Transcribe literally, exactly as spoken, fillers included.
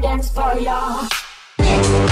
Dance for ya.